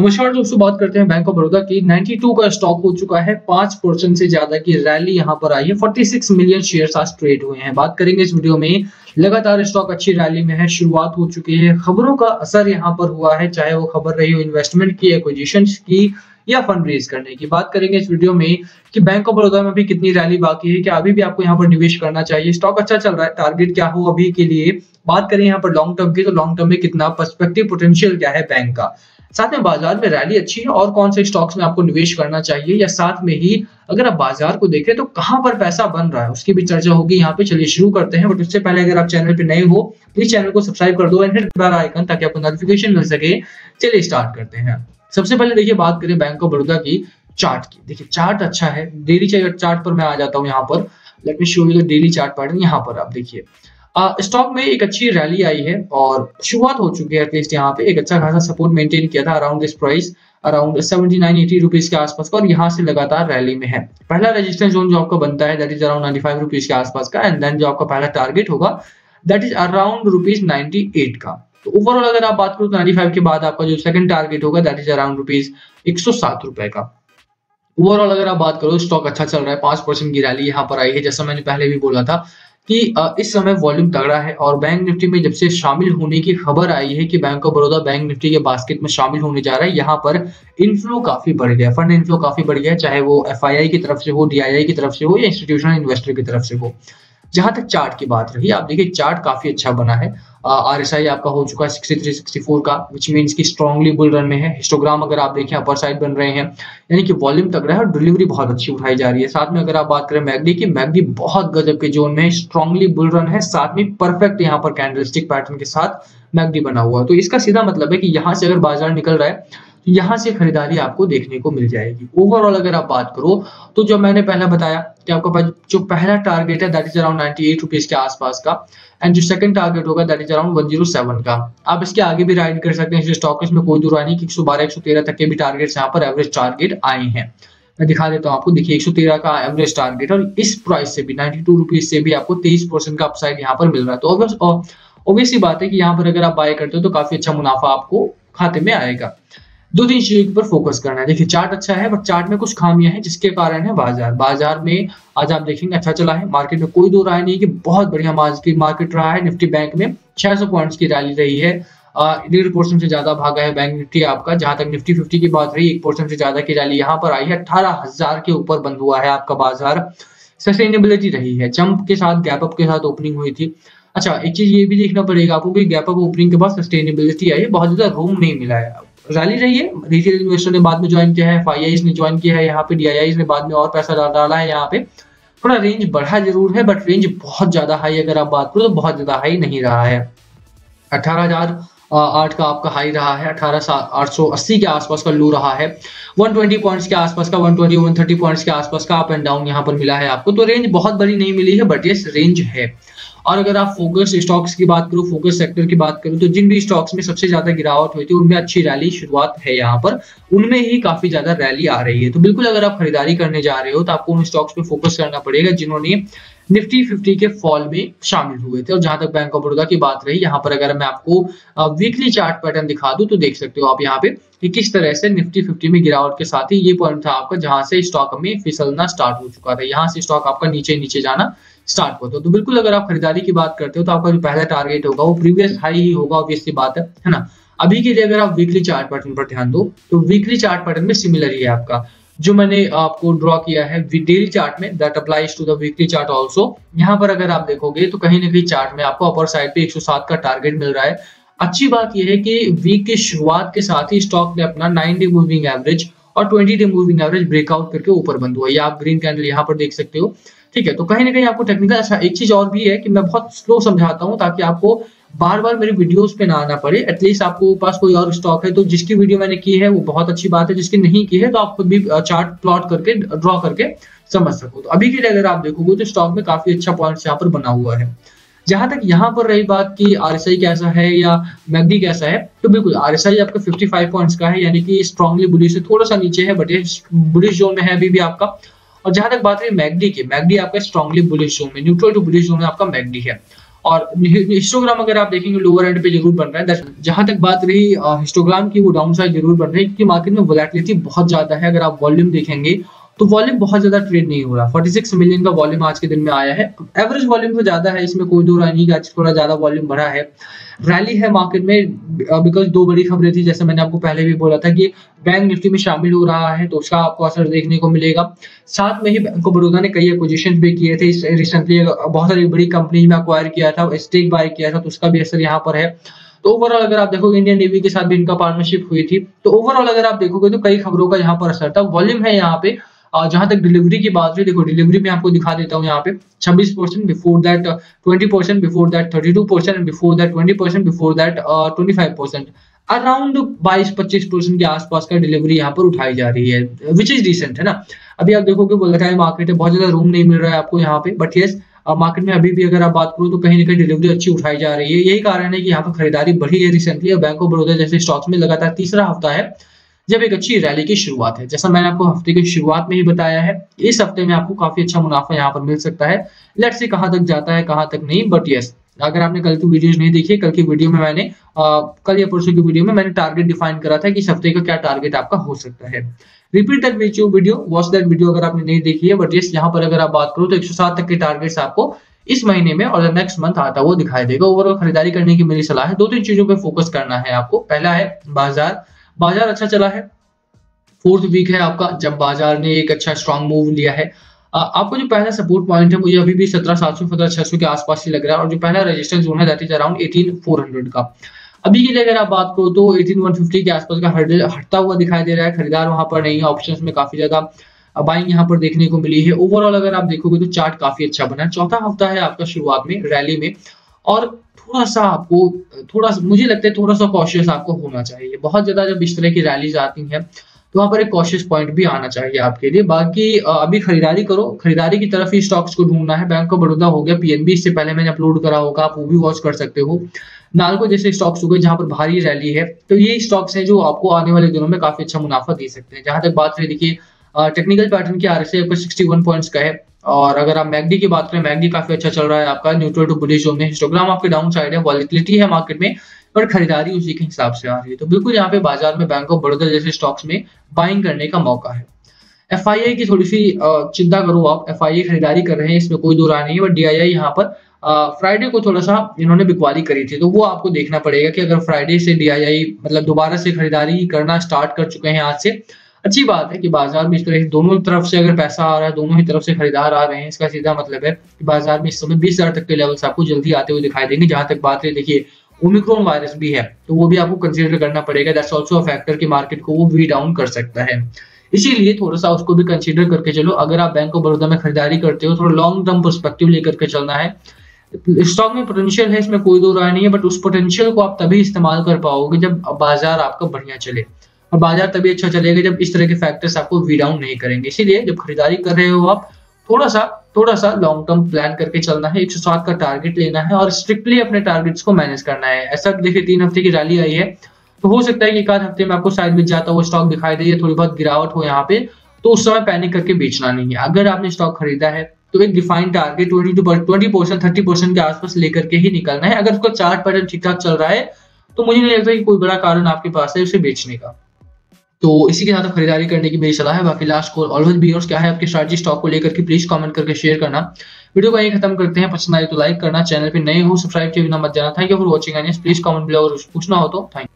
नमस्कार दोस्तों, बात करते हैं बैंक ऑफ बड़ौदा की। 92 का स्टॉक हो चुका है, 5% से ज्यादा की रैली यहां पर आई है। 46 मिलियन शेयर्स आज ट्रेड हुए हैं। बात करेंगे इस वीडियो में। लगातार स्टॉक अच्छी रैली में है, शुरुआत हो चुकी है। खबरों का असर यहां पर हुआ है, चाहे वो खबर रही हो इन्वेस्टमेंट की, एक्विजिशन की या फंड रेज करने की। बात करेंगे इस वीडियो में कि बैंक ऑफ बड़ौदा में अभी कितनी रैली बाकी है, क्या अभी भी आपको यहाँ पर निवेश करना चाहिए, स्टॉक अच्छा चल रहा है, टारगेट क्या हो अभी के लिए। बात करें यहाँ पर लॉन्ग टर्म की, तो लॉन्ग टर्म में कितना पर्सपेक्टिव पोटेंशियल क्या है बैंक का, साथ में बाजार में रैली अच्छी है और कौन से स्टॉक्स में आपको निवेश करना चाहिए, या साथ में ही अगर आप बाजार को देखें तो कहां पर पैसा बन रहा है, उसकी भी चर्चा होगी यहाँ पे। चलिए शुरू करते हैं। बट उससे पहले अगर आप चैनल पे नए हो, प्लीज चैनल को सब्सक्राइब कर दो एंड हिट बेल आइकन ताकि आपको नोटिफिकेशन मिल सके। चलिए स्टार्ट करते हैं। सबसे पहले देखिए, बात करें बैंक ऑफ बड़ौदा की चार्ट की। देखिए चार्ट अच्छा है। डेली चार्ट पर मैं आ जाता हूँ यहाँ पर। Let me show you the daily chart pattern. यहाँ पर आप देखिए स्टॉक में एक अच्छी रैली आई है और शुरुआत हो चुकी है। एटलीस्ट यहाँ पे एक अच्छा खासा सपोर्ट मेंटेन किया था around this price, around 79-80 rupees के आसपास का, और यहाँ से लगातार रैली में है। पहला रेजिस्टेंस जोन जो आपका बनता है दैट इज अराउंड 95 रुपीज के आसपास का, एंड देन जो आपका पहला टारगेट होगा दैट इज अराउंड ₹98 का। तो ओवरऑल अगर आप बात करो तो 95 के बाद आपका जो सेकंड टारगेट होगा दैट इज अराउंड ₹107 का। ओवरऑल अगर आप बात करो स्टॉक अच्छा चल रहा है, 5% की रैली यहाँ पर आई है। जैसा मैंने पहले भी बोला था कि इस समय वॉल्यूम तगड़ा है, और बैंक निफ्टी में जब से शामिल होने की खबर आई है कि bank of Baroda bank Nifty के बास्केट में शामिल होने जा रहा है, यहाँ पर इनफ्लो काफी बढ़ गया, फंड इनफ्लो काफी बढ़ गया, चाहे वो FII की तरफ से हो, DII की तरफ से हो या इंस्टीट्यूशनल इन्वेस्टर की तरफ से हो। जहां तक चार्ट की बात रही, आप देखिए चार्ट काफी अच्छा बना है। RSI आपका हो चुका है 63-64 का, विच मीन्स कि स्ट्रांगली बुल रन में है। हिस्टोग्राम अगर आप देखें अपर साइड बन रहे हैं, यानी कि वॉल्यूम तगड़ा है और डिलीवरी बहुत अच्छी उठाई जा रही है। साथ में अगर आप बात करें मैगडी की, मैगडी बहुत गजब के जोन में स्ट्रांगली बुल रन है, साथ में परफेक्ट यहाँ पर कैंडलस्टिक पैटर्न के साथ मैगडी बना हुआ है। तो इसका सीधा मतलब है कि यहाँ से अगर बाजार निकल रहा है तो यहाँ से खरीदारी आपको देखने को मिल जाएगी। ओवरऑल अगर आप बात करो तो जो मैंने पहले बताया कि आपका जो पहला टारगेट है दैट इज अराउंड 98 रुपीज के आसपास का, एंड जो सेकंड टारगेट होगा दैट इज अराउंड 107 का। आप इसके आगे भी राइड कर सकते हैं इस स्टॉक, इसमें कोई दुराई नहीं कि 112-113 तक के भी टारगेट्स यहाँ पर एवरेज टारगेट आए हैं। मैं दिखा देता हूँ आपको। देखिए 113 का एवरेज टारगेट, और इस प्राइस से भी 92 रुपीज से भी आपको 23% का अपसाइड यहाँ पर मिल रहा है। तो ऑब्वियसली बात है कि यहाँ पर अगर आप बाय करते हो तो काफी अच्छा मुनाफा आपको खाते में आएगा। दो तीन चीजों के ऊपर फोकस करना है। देखिए चार्ट अच्छा है, बट चार्ट में कुछ खामियां हैं जिसके कारण है बाजार में आज आप देखेंगे अच्छा चला है। मार्केट में कोई दो राय नहीं कि बहुत बढ़िया मार्केट रहा है। निफ्टी बैंक में 600 पॉइंट्स की रैली रही है, 1.5% से ज्यादा भागा है बैंक निफ्टी आपका। जहां तक निफ्टी 50 की बात रही, 1% से ज्यादा की रैली यहाँ पर आई है। 18,000 के ऊपर बंद हुआ है आपका बाजार। सस्टेनेबिलिटी रही है, जंप के साथ गैप अप के साथ ओपनिंग हुई थी। अच्छा, एक चीज ये भी देखना पड़ेगा आपको कि गैप अप ओपनिंग के बाद सस्टेनेबिलिटी आई है, बहुत ज्यादा रूम नहीं मिला है। रैली रही है, रिटेल इन्वेस्टर ने बाद में ज्वाइन किया है, FIIs ने ज्वाइन किया है यहाँ पे, DIIs ने बाद में और पैसा डाला है यहाँ पे। थोड़ा रेंज बढ़ा जरूर है, बट रेंज बहुत ज्यादा हाई अगर आप बात करो तो बहुत ज्यादा हाई नहीं रहा है। 18,008 का आपका हाई रहा है, 18,880 के आसपास का लो रहा है, 120 पॉइंट्स के आसपास का, 130 पॉइंट्स के आसपास का अप एंड डाउन यहाँ पर मिला है आपको। तो रेंज बहुत बड़ी नहीं मिली है, बट ये रेंज है। और अगर आप फोकस स्टॉक्स की बात करो, फोकस सेक्टर की बात करो, तो जिन भी स्टॉक्स में सबसे ज्यादा गिरावट हुई थी उनमें अच्छी रैली शुरुआत है यहाँ पर, उनमें ही काफी ज्यादा रैली आ रही है। तो बिल्कुल अगर आप खरीदारी करने जा रहे हो तो आपको उन स्टॉक्स पे फोकस करना पड़ेगा जिन्होंने निफ्टी 50 के फॉल में शामिल हुए थे। और जहां तक बैंक ऑफ बड़ौदा की बात रही, यहाँ पर अगर मैं आपको वीकली चार्ट पैटर्न दिखा दूं तो देख सकते हो आप यहाँ पे कि किस तरह से निफ्टी 50 में गिरावट के साथ ही ये पॉइंट था आपका जहां से स्टॉक में फिसलना स्टार्ट हो चुका था। यहाँ से स्टॉक आपका नीचे जाना स्टार्ट होता है। तो बिल्कुल अगर आप खरीदारी की बात करते हो तो आपका जो पहला टारगेट होगा वो प्रीवियस हाई ही होगा, ऑब्वियसली बात है ना। अभी के लिए अगर आप वीकली चार्ट पैटर्न पर ध्यान दो तो वीकली चार्ट पैटर्न में सिमिलर ही है आपका जो मैंने आपको ड्रॉ किया है डेली चार्ट में, that applies to the weekly chart also. यहाँ पर अगर आप देखोगे तो कहीं ना कहीं चार्ट में आपको अपर साइड पे 107 का टारगेट मिल रहा है। अच्छी बात यह है कि वीक की शुरुआत के साथ ही स्टॉक ने अपना 9 डे मूविंग एवरेज और 20 डे मूविंग एवरेज ब्रेकआउट करके ऊपर बंद हुआ। ये आप ग्रीन कैंडल यहाँ पर देख सकते हो, ठीक है। तो कहीं ना कहीं आपको टेक्निकल। अच्छा, एक चीज और भी है कि मैं बहुत स्लो समझाता हूँ ताकि आपको बार बार मेरी वीडियोस पे ना आना पड़े। एटलीस्ट आपको पास कोई और स्टॉक है तो जिसकी वीडियो मैंने की है वो बहुत अच्छी बात है, जिसकी नहीं की है तो आप खुद भी चार्ट प्लॉट करके ड्रॉ करके समझ सको। तो अभी के लिए अगर आप देखोगे तो स्टॉक में काफी अच्छा पॉइंट यहाँ पर बना हुआ है। जहां तक यहाँ पर रही बात कि RSI कैसा है या मैगडी कैसा है, तो बिल्कुल RSI आपका 55 पॉइंट्स का है, यानी कि स्ट्रांगली बुलिश से थोड़ा सा नीचे है, बट ये बुलिश जोन में है अभी भी आपका। और जहां तक बात रही मैगडी की, मैगडी आपका स्ट्रांगली बुलिश जोन में, न्यूट्रल टू बुलिश जोन में आपका मैगडी है। और हिस्टोग्राम अगर आप देखेंगे लोअर एंड पे जरूर बन रहा है। जहां तक बात रही हिस्टोग्राम की, वो डाउन साइड जरूर बन रही है क्योंकि मार्केट में वोलेटिलिटी बहुत ज्यादा है। अगर आप वॉल्यूम देखेंगे तो वॉल्यूम बहुत ज्यादा ट्रेड नहीं हो रहा। 46 मिलियन का वॉल्यूम आज के दिन में आया है, एवरेज वॉल्यूम तो ज्यादा है, इसमें कोई दो राय नहीं, आज थोड़ा ज्यादा वॉल्यूम बढ़ा है। रैली है मार्केट में बिकॉज दो बड़ी खबरें थी, जैसे मैंने आपको पहले भी बोला था कि बैंक निफ्टी में शामिल हो रहा है तो उसका आपको असर देखने को मिलेगा। साथ में ही बैंक ऑफ बड़ौदा ने कई एक्विजिशन भी किए थे रिसेंटली, बहुत सारी बड़ी कंपनी में अक्वायर किया था, स्टेक बाय किया था, तो उसका भी असर यहाँ पर है। तो ओवरऑल अगर आप देखोगे इंडियन नेवी के साथ भी इनका पार्टनरशिप हुई थी, तो ओवरऑल अगर आप देखोगे तो कई खबरों का यहाँ पर असर था। वॉल्यूम है यहाँ पे। जहां तक डिलीवरी की बात हुई, देखो डिलीवरी में आपको दिखा देता हूँ यहाँ पे 26%, before that 20%, before that 32%, and before that 20%, before that 25%, around 22-25% के आसपास का डिलीवरी यहाँ पर उठाई जा रही है, विच इज रिसेंट है ना। अभी आप देखोगे बोलता मार्केट है, बहुत ज्यादा रूम नहीं मिल रहा है आपको यहाँ पे, बट यस मार्केट में अभी भी अगर आप बात करो तो कहीं ना कहीं डिलीवरी अच्छी उठाई जा रही है। यही कारण है कि यहाँ पर खरीदारी बढ़ी है रिसेंटली, और बैंक ऑफ बड़ौदा जैसे स्टॉक्स में लगातार तीसरा हफ्ता है जब एक अच्छी रैली की शुरुआत है। जैसा मैंने आपको हफ्ते की शुरुआत में ही बताया है, इस हफ्ते में आपको काफी अच्छा मुनाफा यहाँ पर मिल सकता है। लेट्स सी कहाँ तक जाता है, कहाँ तक नहीं, बट यस अगर आपने कल की वीडियोस नहीं देखी, कल की वीडियो में मैंने कल या परसों की वीडियो में मैंने टारगेट डिफाइन करा था कि इस हफ्ते का क्या टारगेट आपका हो सकता है। Repeat that video, watch that video अगर आपने नहीं देखी है, बट यस यहाँ पर अगर आप बात करो तो 107 तक के टारगेट्स आपको इस महीने में और नेक्स्ट मंथ आता वो दिखाई देगा। ओवरऑल खरीदारी करने की मेरी सलाह है, दो तीन चीजों पर फोकस करना है आपको। पहला है बाजार अच्छा चला है, फोर्थ वीक है आपका जब बाजार ने एक अच्छा स्ट्रांग मूव लिया है। आपको जो पहला सपोर्ट पॉइंट है मुझे अभी भी 17,700-17,600 के आसपास ही लग रहा है, और जो पहला रेजिस्टेंस जोन है दैट इज अराउंड 18,400 का। अभी के लिए अगर आप बात करो तो 18,150 के आसपास का हर्डल हटता हुआ दिखाई दे रहा है, खरीदार वहां पर नहीं है, ऑप्शंस में काफी ज्यादा बाइंग यहाँ पर देखने को मिली है। ओवरऑल अगर आप देखोगे तो चार्ट काफी अच्छा बना है। चौथा हफ्ता है आपका शुरुआत में रैली में, और थोड़ा सा मुझे लगता है थोड़ा सा कॉशियस आपको होना चाहिए। बहुत ज्यादा जब इस तरह की रैलीज आती हैं तो वहां पर एक कॉशियस पॉइंट भी आना चाहिए आपके लिए। बाकी अभी खरीदारी करो, खरीदारी की तरफ ही स्टॉक्स को ढूंढना है। बैंक ऑफ बड़ौदा हो गया, पीएनबी इससे पहले मैंने अपलोड करा होगा, आप वो भी वॉच कर सकते हो। नालको जैसे स्टॉक्स हो गए जहां पर भारी रैली है, तो ये स्टॉक्स हैं जो आपको आने वाले दिनों में काफी अच्छा मुनाफा दे सकते हैं। जहां तक बात रही देखिए टेक्निकल पैटर्न की, आरएसआई आपका 61 पॉइंट्स का है, और अगर आप मैगडी की बात करें मैगडी काफी अच्छा चल रहा है आपका, न्यूट्रल टू बुलिश जोन में। हिस्टोग्राम आपके डाउन साइड है, वॉलिटिलिटी है मार्केट में, और खरीदारी उसी के हिसाब से आ रही है। तो बिल्कुल यहाँ पे बाजार में बैंक ऑफ बड़ौदा जैसे स्टॉक्स में बाइंग करने का मौका है। एफआईआई की थोड़ी सी चिंता करो आप, एफआईआई खरीदारी कर रहे हैं, इसमें कोई दो राय नहीं है, बट डीआईआई यहाँ पर फ्राइडे को थोड़ा सा इन्होंने बिकवाली करी थी, तो वो आपको देखना पड़ेगा कि अगर फ्राइडे से डीआईआई मतलब दोबारा से खरीदारी करना स्टार्ट कर चुके हैं आज से, अच्छी बात है कि बाजार में इस तरह से दोनों तरफ से अगर पैसा आ रहा है, दोनों ही तरफ से खरीदार आ रहे हैं, इसका सीधा मतलब है कि बाजार में इस समय 20,000 तक के लेवल्स आपको जल्दी आते हुए दिखाई देंगे। जहां तक बात है देखिए ओमिक्रॉन वायरस भी है, तो वो भी आपको कंसीडर करना पड़ेगा, दैट्स ऑल्सो अ फैक्टर कि मार्केट को वो वी डाउन कर सकता है, इसीलिए थोड़ा सा उसको भी कंसीडर करके चलो। अगर आप बैंक ऑफ बड़ौदा में खरीदारी करते हो, थोड़ा लॉन्ग टर्म परस्पेक्टिव लेकर के चलना है। स्टॉक में पोटेंशियल है, इसमें कोई दो राय नहीं है, बट उस पोटेंशियल को आप तभी इस्तेमाल कर पाओगे जब बाजार आपका बढ़िया चले, और बाजार तभी अच्छा चलेगा जब इस तरह के फैक्टर्स आपको वी डाउन नहीं करेंगे। इसीलिए जब खरीदारी कर रहे हो आप, थोड़ा सा लॉन्ग टर्म प्लान करके चलना है, 107 का टारगेट लेना है, और स्ट्रिक्टली अपने टारगेट्स को मैनेज करना है। ऐसा देखिए 3 हफ्ते की रैली आई है, तो हो सकता है कि एक आध हफ्ते में आपको साइड में जाता हुआ स्टॉक दिखाई दे, थोड़ी बहुत गिरावट हो यहाँ पे, तो उस समय पैनिक करके बेचना नहीं है। अगर आपने स्टॉक खरीदा है तो एक डिफाइंड टारगेट 20%, 30% के आसपास लेकर के ही निकलना है। अगर उसका चार्ट पैटर्न ठीक ठाक चल रहा है तो मुझे नहीं लगता कि कोई बड़ा कारण आपके पास है उसे बेचने का। तो इसी के साथ खरीदारी करने की मेरी सलाह है। बाकी लास्ट कॉल ऑलवेज व्यूअर्स, क्या है आपके स्ट्रेटजी स्टॉक को लेकर के, प्लीज कमेंट करके शेयर करना। वीडियो को यहीं खत्म करते हैं, पसंद आए तो लाइक करना, चैनल पे नए हो सब्सक्राइब किए बिना मत जाना। Thank you for watching, please comment below और पूछना हो तो थैंक।